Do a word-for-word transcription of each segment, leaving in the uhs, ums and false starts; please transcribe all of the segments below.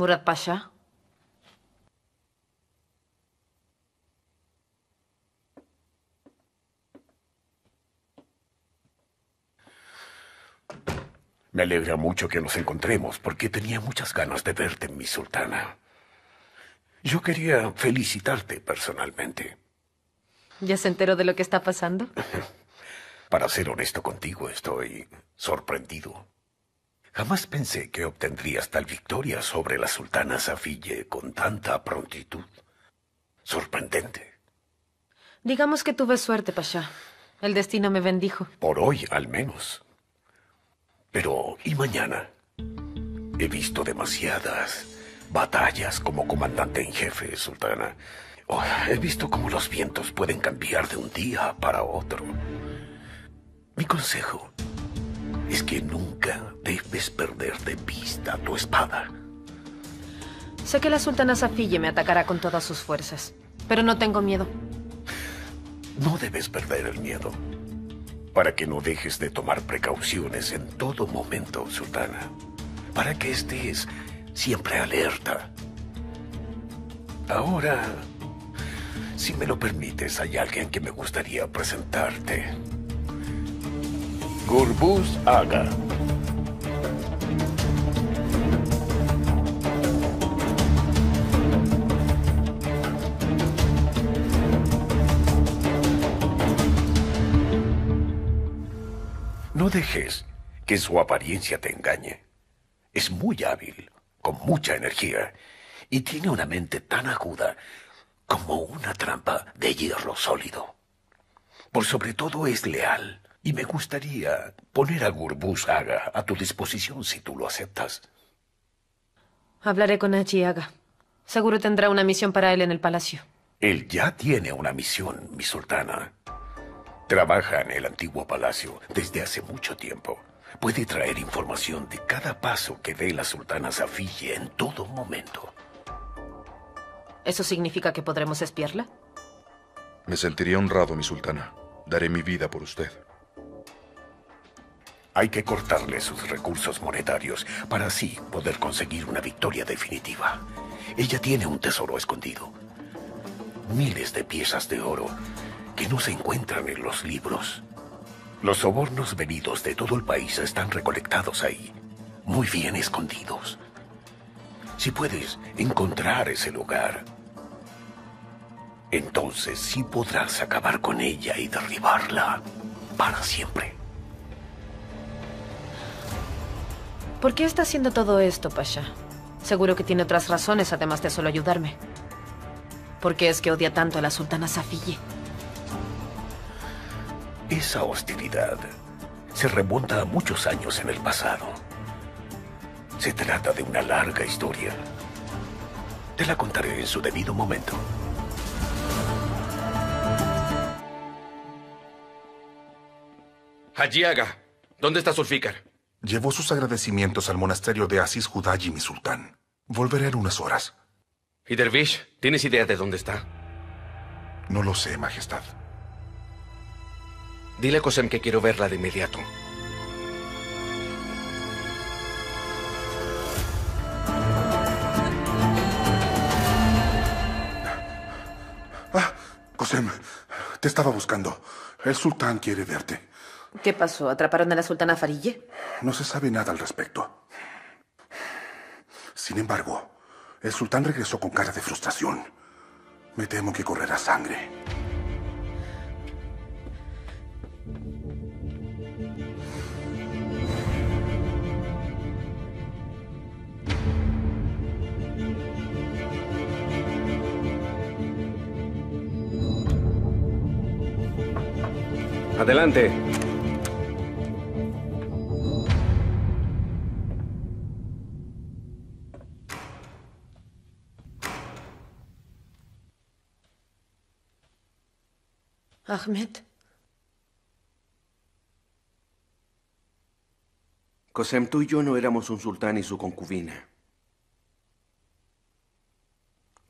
Murad Pasha. Me alegra mucho que nos encontremos, porque tenía muchas ganas de verte, mi sultana. Yo quería felicitarte personalmente. ¿Ya se enteró de lo que está pasando? Para ser honesto contigo, estoy sorprendido. Jamás pensé que obtendrías tal victoria sobre la sultana Safiye con tanta prontitud. Sorprendente. Digamos que tuve suerte, Pasha. El destino me bendijo. Por hoy, al menos. Pero, ¿y mañana? He visto demasiadas batallas como comandante en jefe, sultana. Oh, he visto cómo los vientos pueden cambiar de un día para otro. Mi consejo es que nunca debes perder de vista tu espada. Sé que la sultana Safiye me atacará con todas sus fuerzas, pero no tengo miedo. No debes perder el miedo. Para que no dejes de tomar precauciones en todo momento, sultana. Para que estés siempre alerta. Ahora, si me lo permites, hay alguien que me gustaría presentarte. Gurbuz Aga. No dejes que su apariencia te engañe. Es muy hábil, con mucha energía, y tiene una mente tan aguda como una trampa de hierro sólido. Por sobre todo es leal, y me gustaría poner a Gurbuz Aga a tu disposición si tú lo aceptas. Hablaré con Achi Aga. Seguro tendrá una misión para él en el palacio. Él ya tiene una misión, mi sultana. Trabaja en el antiguo palacio desde hace mucho tiempo. Puede traer información de cada paso que dé la sultana Safiye en todo momento. ¿Eso significa que podremos espiarla? Me sentiría honrado, mi sultana. Daré mi vida por usted. Hay que cortarle sus recursos monetarios para así poder conseguir una victoria definitiva. Ella tiene un tesoro escondido. Miles de piezas de oro que no se encuentran en los libros. Los sobornos venidos de todo el país están recolectados ahí, muy bien escondidos. Si puedes encontrar ese lugar, entonces sí podrás acabar con ella y derribarla para siempre. ¿Por qué está haciendo todo esto, Pasha? Seguro que tiene otras razones, además de solo ayudarme. ¿Por qué es que odia tanto a la sultana Safiye? Esa hostilidad se remonta a muchos años en el pasado. Se trata de una larga historia. Te la contaré en su debido momento. Achi Aga, ¿dónde está Zulfikar? Llevó sus agradecimientos al monasterio de Aziz Hudayi, mi sultán. Volveré en unas horas. ¿Y Dervish? ¿Tienes idea de dónde está? No lo sé, majestad. Dile a Kösem que quiero verla de inmediato. Ah, Kösem, te estaba buscando. El sultán quiere verte. ¿Qué pasó? ¿Atraparon a la sultana Fahriye? No se sabe nada al respecto. Sin embargo, el sultán regresó con cara de frustración. Me temo que correrá sangre. Adelante. Ahmed. Kösem, tú y yo no éramos un sultán y su concubina.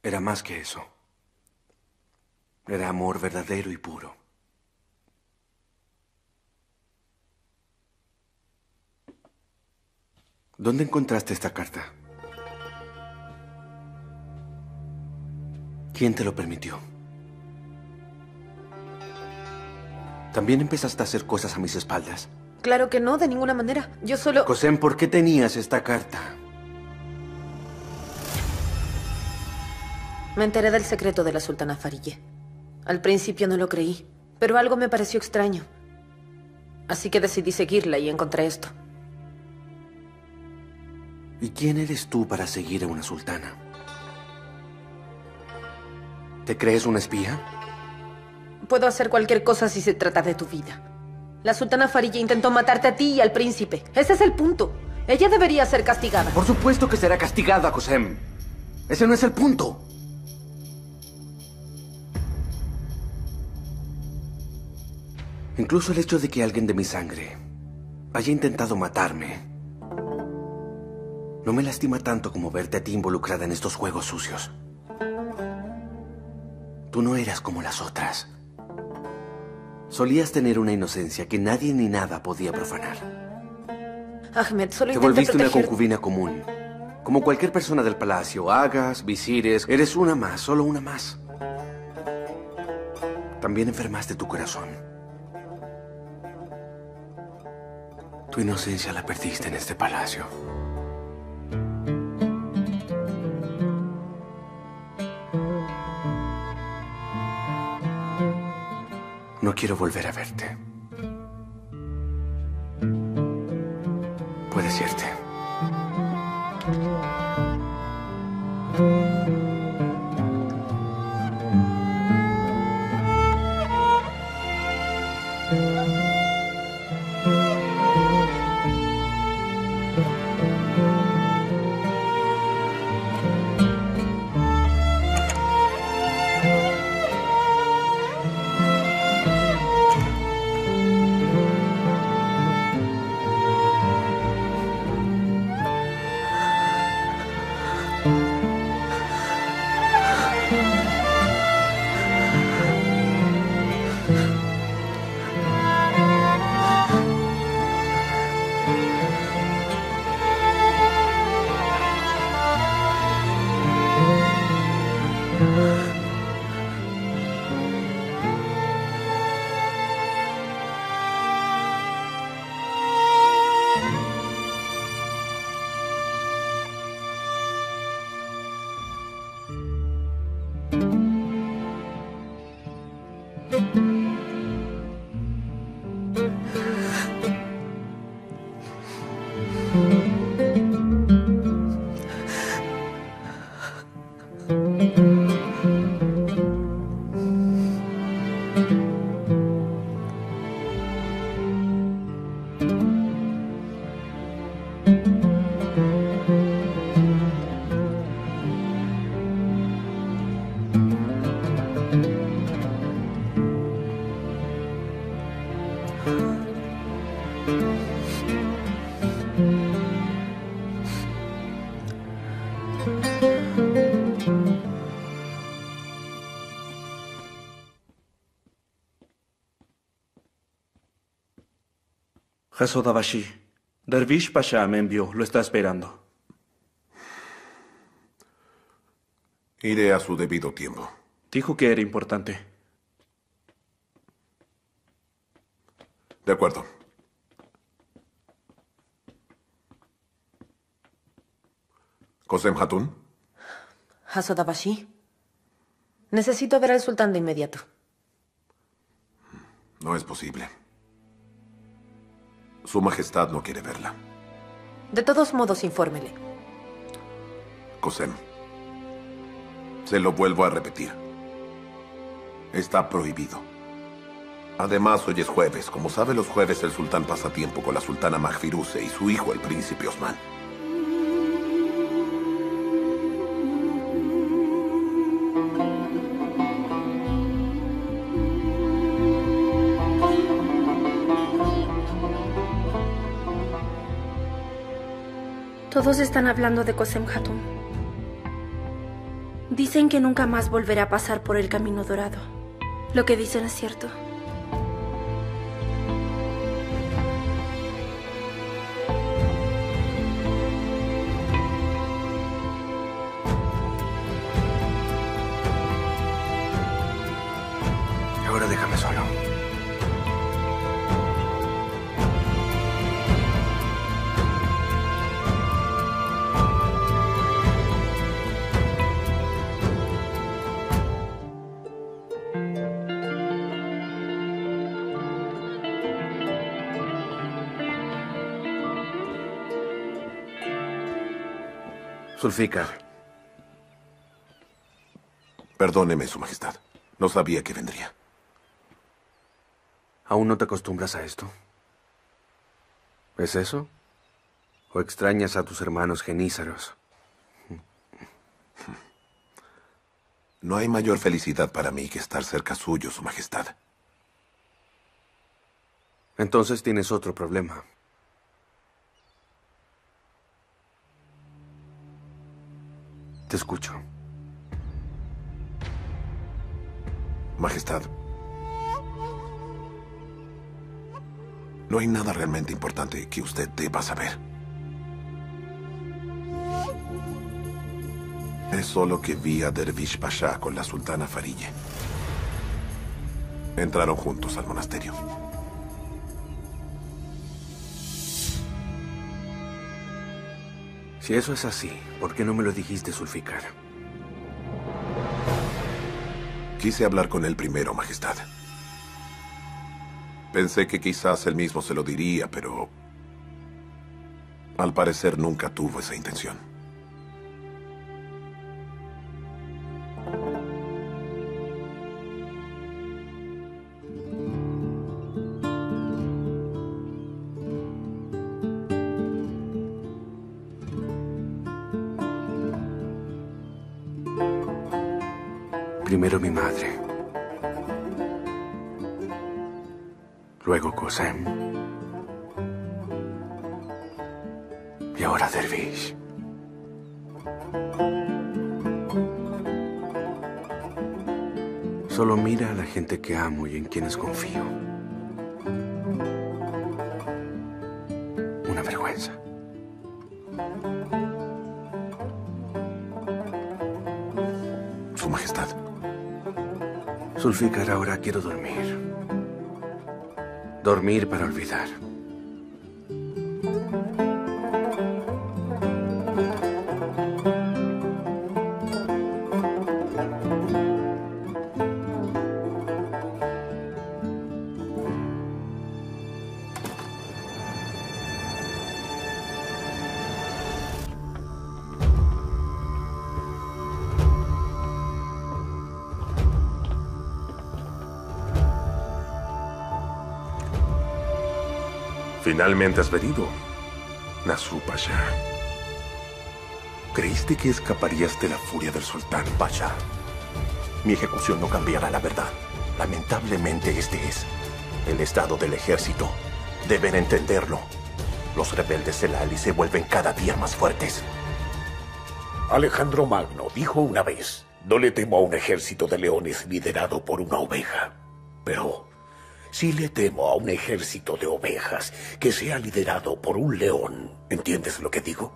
Era más que eso. Era amor verdadero y puro. ¿Dónde encontraste esta carta? ¿Quién te lo permitió? ¿También empezaste a hacer cosas a mis espaldas? Claro que no, de ninguna manera. Yo solo... Kösem, ¿por qué tenías esta carta? Me enteré del secreto de la Sultana Fahriye. Al principio no lo creí, pero algo me pareció extraño. Así que decidí seguirla y encontré esto. ¿Y quién eres tú para seguir a una sultana? ¿Te crees una espía? Puedo hacer cualquier cosa si se trata de tu vida. La Sultana Fahriye intentó matarte a ti y al príncipe. Ese es el punto. Ella debería ser castigada. Por supuesto que será castigada, Kösem. Ese no es el punto. Incluso el hecho de que alguien de mi sangre haya intentado matarme no me lastima tanto como verte a ti involucrada en estos juegos sucios. Tú no eras como las otras. Solías tener una inocencia que nadie ni nada podía profanar. Ahmed, solo intenté proteger... Te volviste una concubina común. Como cualquier persona del palacio, agas, visires... Eres una más, solo una más. También enfermaste tu corazón. Tu inocencia la perdiste en este palacio. No quiero volver a verte. Puedes irte. Hasodabashi, Dervish Pasha me envió, lo está esperando. Iré a su debido tiempo. Dijo que era importante. De acuerdo. Kösem Hatun. Hasodabashi, necesito ver al sultán de inmediato. No es posible. Su Majestad no quiere verla. De todos modos, infórmele. Kösem, se lo vuelvo a repetir. Está prohibido. Además, hoy es jueves. Como sabe, los jueves el sultán pasa tiempo con la Sultana Mahfiruse y su hijo, el Príncipe Osman. Todos están hablando de Kösem Hatun. Dicen que nunca más volverá a pasar por el Camino Dorado. Lo que dicen es cierto. Zulfikar. Perdóneme, Su Majestad. No sabía que vendría. ¿Aún no te acostumbras a esto? ¿Es eso? ¿O extrañas a tus hermanos genízaros? No hay mayor felicidad para mí que estar cerca suyo, Su Majestad. Entonces tienes otro problema. Te escucho. Majestad. No hay nada realmente importante que usted deba saber. Es solo que vi a Dervish Pasha con la Sultana Fahriye. Entraron juntos al monasterio. Si eso es así, ¿por qué no me lo dijiste, Zulfikar? Quise hablar con él primero, Majestad. Pensé que quizás él mismo se lo diría, pero... al parecer nunca tuvo esa intención. Primero mi madre, luego Kösem y ahora Dervish. Solo mira a la gente que amo y en quienes confío. Una vergüenza. Su Majestad. Zulfikar, ahora quiero dormir. Dormir para olvidar. Finalmente has venido, Nasuh Pasha. ¿Creíste que escaparías de la furia del sultán, Pasha? Mi ejecución no cambiará la verdad. Lamentablemente este es el estado del ejército. Deben entenderlo. Los rebeldes del Ali se vuelven cada día más fuertes. Alejandro Magno dijo una vez, no le temo a un ejército de leones liderado por una oveja, pero... sí le temo a un ejército de ovejas que sea liderado por un león. ¿Entiendes lo que digo?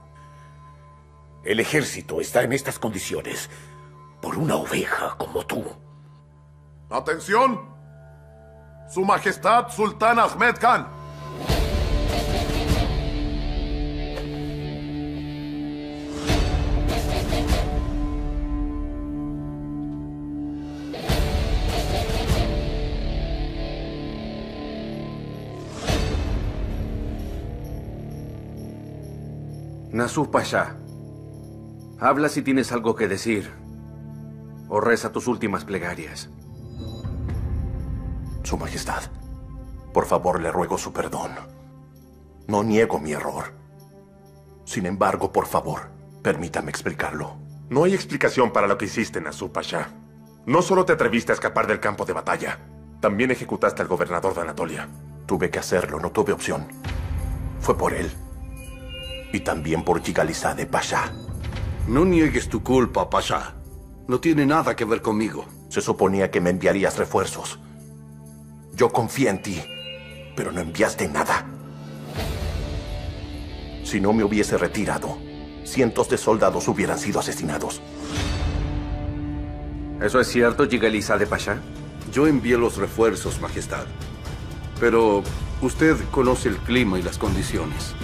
El ejército está en estas condiciones por una oveja como tú. ¡Atención! Su Majestad Sultán Ahmed Khan. Nasuh Pasha, habla si tienes algo que decir, o reza tus últimas plegarias. Su Majestad, por favor le ruego su perdón. No niego mi error. Sin embargo, por favor, permítame explicarlo. No hay explicación para lo que hiciste, Nasuh Pasha. No solo te atreviste a escapar del campo de batalla, también ejecutaste al gobernador de Anatolia. Tuve que hacerlo, no tuve opción. Fue por él. Y también por Yigalizade Pasha. No niegues tu culpa, Pasha. No tiene nada que ver conmigo. Se suponía que me enviarías refuerzos. Yo confié en ti, pero no enviaste nada. Si no me hubiese retirado, cientos de soldados hubieran sido asesinados. ¿Eso es cierto, Yigalizade Pasha? Yo envié los refuerzos, Majestad. Pero usted conoce el clima y las condiciones.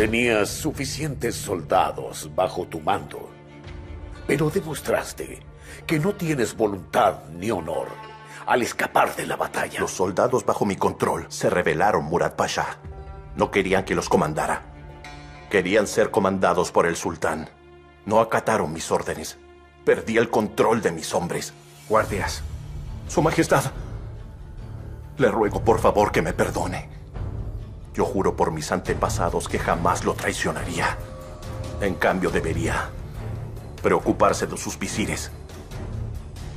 Tenías suficientes soldados bajo tu mando, pero demostraste que no tienes voluntad ni honor al escapar de la batalla. Los soldados bajo mi control se rebelaron, Murad Pasha. No querían que los comandara. Querían ser comandados por el sultán. No acataron mis órdenes. Perdí el control de mis hombres. Guardias. Su Majestad, le ruego por favor que me perdone. Yo juro por mis antepasados que jamás lo traicionaría. En cambio, debería preocuparse de sus visires.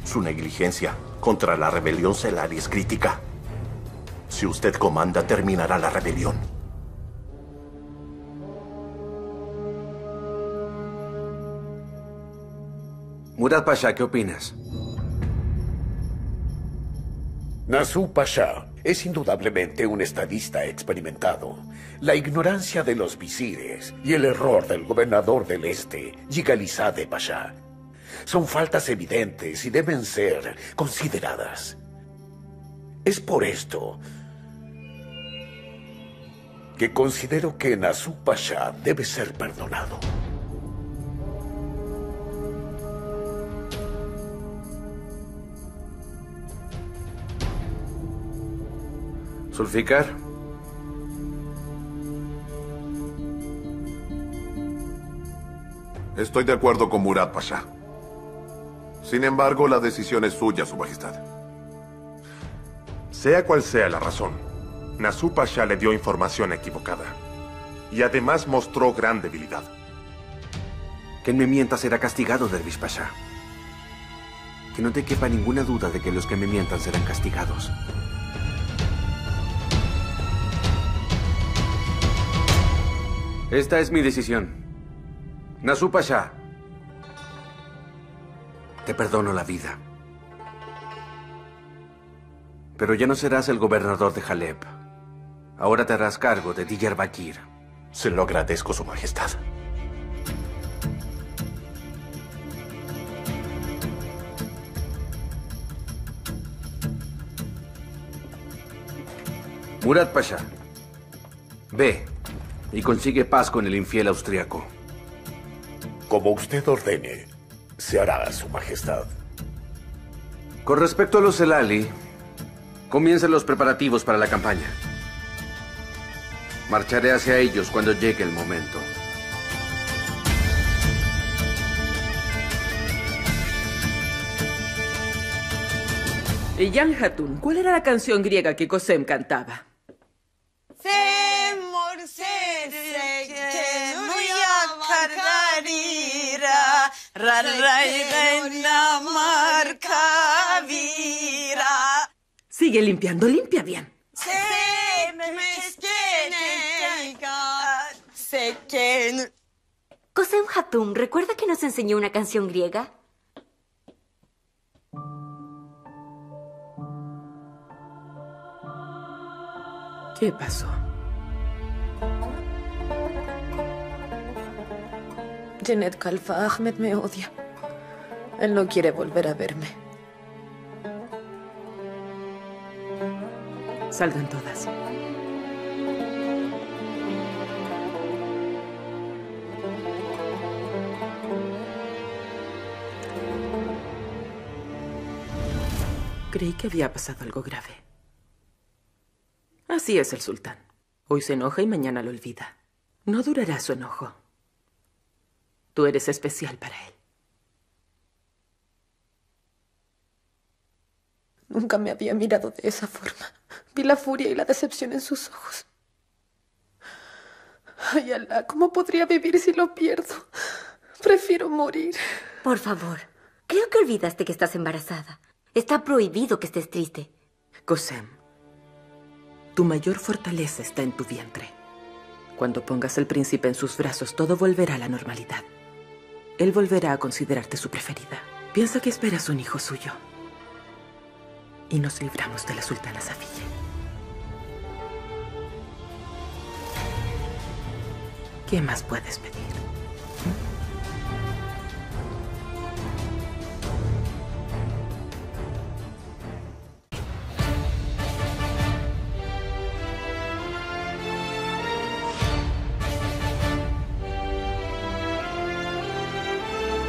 Su negligencia contra la rebelión Celari es crítica. Si usted comanda, terminará la rebelión. Murad Pasha, ¿qué opinas? Nasuh Pasha es indudablemente un estadista experimentado. La ignorancia de los visires y el error del gobernador del este, Yigalizade Pasha, son faltas evidentes y deben ser consideradas. Es por esto que considero que Nasuh Pasha debe ser perdonado. Zulfikar. Estoy de acuerdo con Murad Pasha. Sin embargo, la decisión es suya, Su Majestad. Sea cual sea la razón, Nasuh Pasha le dio información equivocada. Y además mostró gran debilidad. Quien me mienta será castigado, Dervish Pasha. Que no te quepa ninguna duda de que los que me mientan serán castigados. Esta es mi decisión. Nasuh Pasha, te perdono la vida. Pero ya no serás el gobernador de Halep. Ahora te harás cargo de Diyarbakir. Se lo agradezco, Su Majestad. Murad Pasha, ve y consigue paz con el infiel austriaco. Como usted ordene, se hará, Su Majestad. Con respecto a los Celali, comiencen los preparativos para la campaña. Marcharé hacia ellos cuando llegue el momento. Ejan Hatun, ¿cuál era la canción griega que Kösem cantaba? Sigue limpiando, limpia bien. Kösem Hatun, ¿recuerda que nos enseñó una canción griega? ¿Qué pasó? Janet Kalfa, Ahmed me odia. Él no quiere volver a verme. Salgan todas. Creí que había pasado algo grave. Así es el sultán. Hoy se enoja y mañana lo olvida. No durará su enojo. Tú eres especial para él. Nunca me había mirado de esa forma. Vi la furia y la decepción en sus ojos. Ay, Alá, ¿cómo podría vivir si lo pierdo? Prefiero morir. Por favor, creo que olvidaste que estás embarazada. Está prohibido que estés triste. Kösem, tu mayor fortaleza está en tu vientre. Cuando pongas al príncipe en sus brazos, todo volverá a la normalidad. Él volverá a considerarte su preferida. Piensa que esperas un hijo suyo. Y nos libramos de la Sultana Safiye. ¿Qué más puedes pedir?